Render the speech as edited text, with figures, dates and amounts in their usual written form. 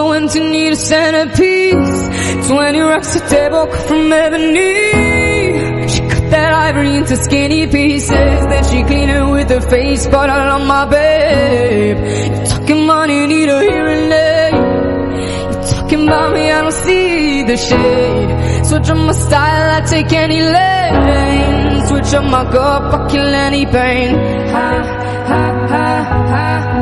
going to need a centerpiece. 20 rocks a day, book from ebony. She cut that ivory into skinny pieces, then she cleaned it with her face. But I love my babe. You're talking money, need a hearing aid. You're talking about me, I don't see the shade. Switch on my style, I take any lane. Switch on my cup, I kill any pain. Ha, ha, ha, ha.